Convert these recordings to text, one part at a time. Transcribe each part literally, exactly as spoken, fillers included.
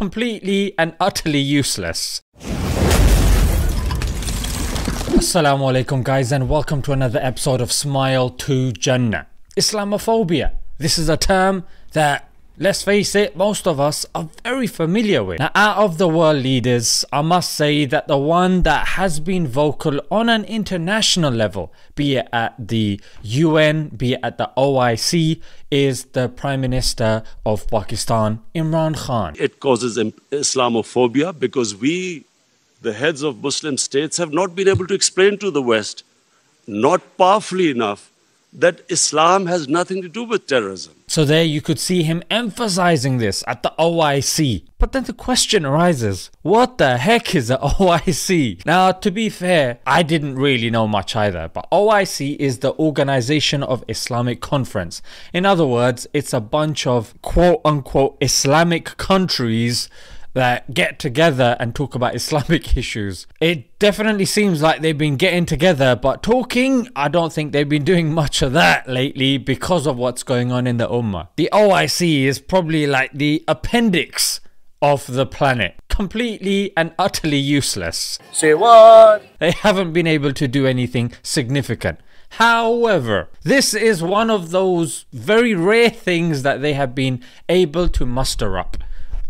completely and utterly useless. Assalamu alaikum guys, and welcome to another episode of Smile to Jannah. Islamophobia. This is a term that, let's face it, most of us are very familiar with. Now, out of the world leaders, I must say that the one that has been vocal on an international level, be it at the U N, be it at the O I C, is the Prime Minister of Pakistan, Imran Khan. It causes Islamophobia because we, the heads of Muslim states, have not been able to explain to the West, not powerfully enough, that Islam has nothing to do with terrorism. So there you could see him emphasizing this at the O I C. But then the question arises, what the heck is the O I C? Now, to be fair, I didn't really know much either, but O I C is the Organization of Islamic Conference. In other words, it's a bunch of quote-unquote Islamic countries that get together and talk about Islamic issues. It definitely seems like they've been getting together, but talking, I don't think they've been doing much of that lately because of what's going on in the Ummah. The O I C is probably like the appendix of the planet. Completely and utterly useless. Say what? They haven't been able to do anything significant. However, this is one of those very rare things that they have been able to muster up.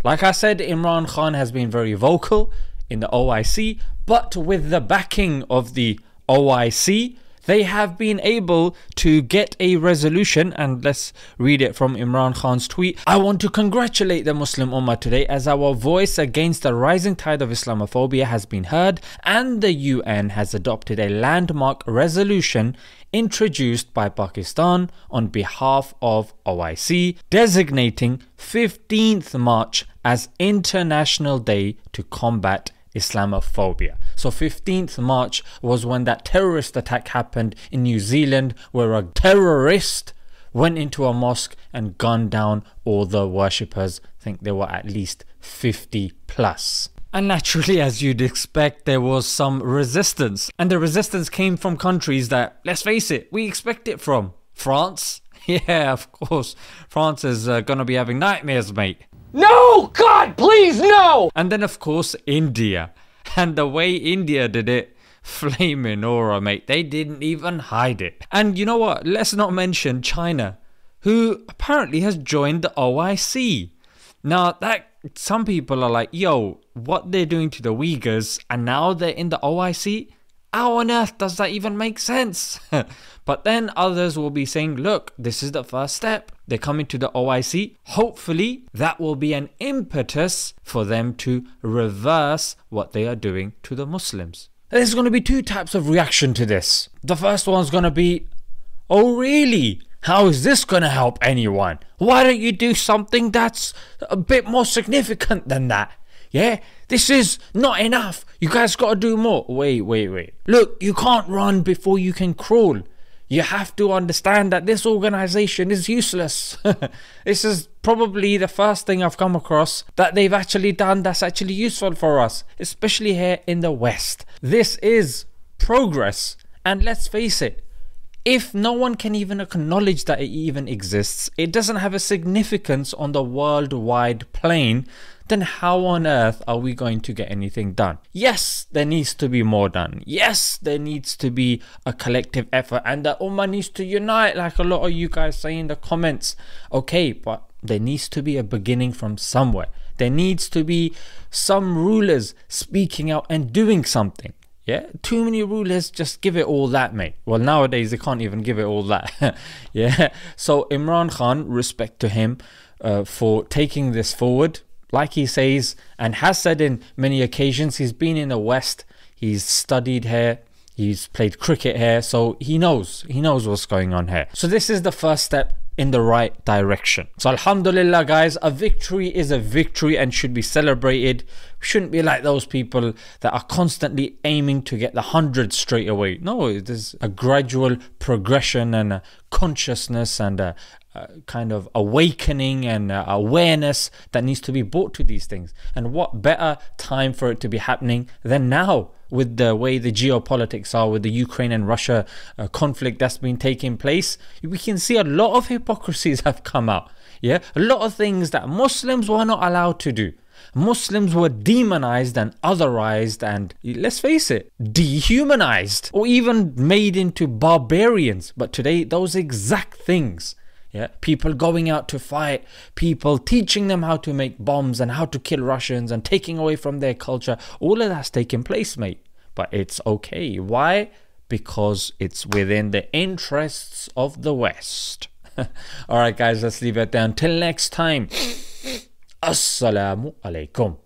Like I said, Imran Khan has been very vocal in the O I C, but with the backing of the O I C, they have been able to get a resolution, and let's read it from Imran Khan's tweet. "I want to congratulate the Muslim Ummah today as our voice against the rising tide of Islamophobia has been heard, and the U N has adopted a landmark resolution introduced by Pakistan on behalf of O I C, designating fifteenth March as International Day to Combat Islamophobia." So fifteenth March was when that terrorist attack happened in New Zealand, where a terrorist went into a mosque and gunned down all the worshippers. I think there were at least fifty plus. And naturally, as you'd expect, there was some resistance. And the resistance came from countries that, let's face it, we expect it from. France? Yeah, of course. France is uh, gonna be having nightmares, mate. No! God, please, no! And then, of course, India. And the way India did it, flaming aura, mate. They didn't even hide it. And you know what? Let's not mention China, who apparently has joined the O I C. Now, that some people are like, yo, what they're doing to the Uyghurs, and now they're in the O I C? How on earth does that even make sense? But then others will be saying, look, this is the first step. They're coming to the O I C. Hopefully, that will be an impetus for them to reverse what they are doing to the Muslims. There's going to be two types of reaction to this. The first one's going to be, oh really? How is this going to help anyone? Why don't you do something that's a bit more significant than that? Yeah, this is not enough. You guys got to do more. Wait, wait, wait. Look, you can't run before you can crawl. You have to understand that this organization is useless. This is probably the first thing I've come across that they've actually done that's actually useful for us, especially here in the West. This is progress. And let's face it, if no one can even acknowledge that it even exists, it doesn't have a significance on the worldwide plane, then how on earth are we going to get anything done? Yes, there needs to be more done. Yes, there needs to be a collective effort, and the Ummah needs to unite, like a lot of you guys say in the comments. Okay, but there needs to be a beginning from somewhere. There needs to be some rulers speaking out and doing something. Yeah, too many rulers just give it all that, mate. Well, nowadays they can't even give it all that. Yeah, so Imran Khan, respect to him uh, for taking this forward. Like he says and has said in many occasions, he's been in the West, he's studied here, he's played cricket here, so he knows, he knows what's going on here. So this is the first step in the right direction. So alhamdulillah guys, a victory is a victory and should be celebrated. We shouldn't be like those people that are constantly aiming to get the hundred straight away. No, there's a gradual progression and a consciousness and a, a kind of awakening and awareness that needs to be brought to these things. And what better time for it to be happening than now, with the way the geopolitics are, with the Ukraine and Russia uh, conflict that's been taking place. We can see a lot of hypocrisies have come out. Yeah, a lot of things that Muslims were not allowed to do. Muslims were demonized and otherized and, let's face it, dehumanized or even made into barbarians. But today, those exact things, yeah, people going out to fight, people teaching them how to make bombs and how to kill Russians and taking away from their culture, all of that's taking place, mate. But it's okay. Why? Because it's within the interests of the West. All right, guys, let's leave it there. Until next time. Assalamu alaikum.